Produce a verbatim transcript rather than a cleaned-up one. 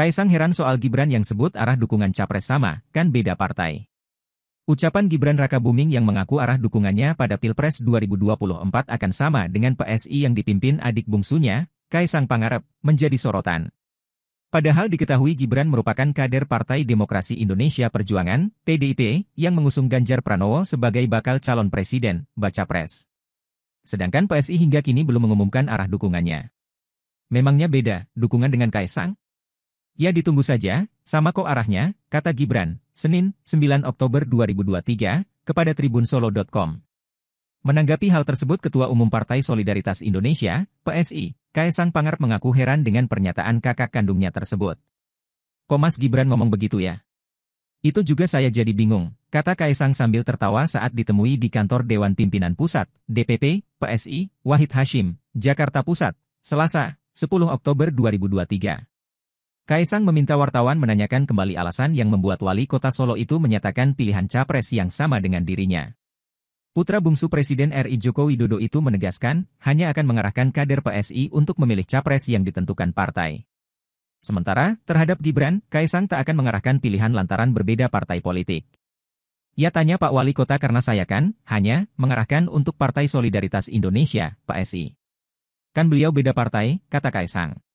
Kaesang heran soal Gibran yang sebut arah dukungan capres sama, kan beda partai. Ucapan Gibran Rakabuming yang mengaku arah dukungannya pada Pilpres dua ribu dua puluh empat akan sama dengan P S I yang dipimpin adik bungsunya, Kaesang Pangarep, menjadi sorotan. Padahal diketahui Gibran merupakan kader Partai Demokrasi Indonesia Perjuangan, P D I P, yang mengusung Ganjar Pranowo sebagai bakal calon presiden, bacapres. Sedangkan P S I hingga kini belum mengumumkan arah dukungannya. Memangnya beda, dukungan dengan Kaesang? Ya ditunggu saja, sama kok arahnya, kata Gibran, Senin, sembilan Oktober dua ribu dua puluh tiga, kepada tribun solo titik com. Menanggapi hal tersebut Ketua Umum Partai Solidaritas Indonesia, P S I, Kaesang Pangarep mengaku heran dengan pernyataan kakak kandungnya tersebut. Komas Gibran ngomong begitu ya? Itu juga saya jadi bingung, kata Kaesang sambil tertawa saat ditemui di kantor Dewan Pimpinan Pusat, D P P, P S I, Wahid Hasyim, Jakarta Pusat, Selasa, sepuluh Oktober dua ribu dua puluh tiga. Kaesang meminta wartawan menanyakan kembali alasan yang membuat Wali Kota Solo itu menyatakan pilihan capres yang sama dengan dirinya. Putra bungsu Presiden R I Joko Widodo itu menegaskan, hanya akan mengarahkan kader P S I untuk memilih capres yang ditentukan partai. Sementara, terhadap Gibran, Kaesang tak akan mengarahkan pilihan lantaran berbeda partai politik. Ia tanya Pak Wali Kota karena saya kan, hanya, mengarahkan untuk Partai Solidaritas Indonesia, P S I. Kan beliau beda partai, kata Kaesang.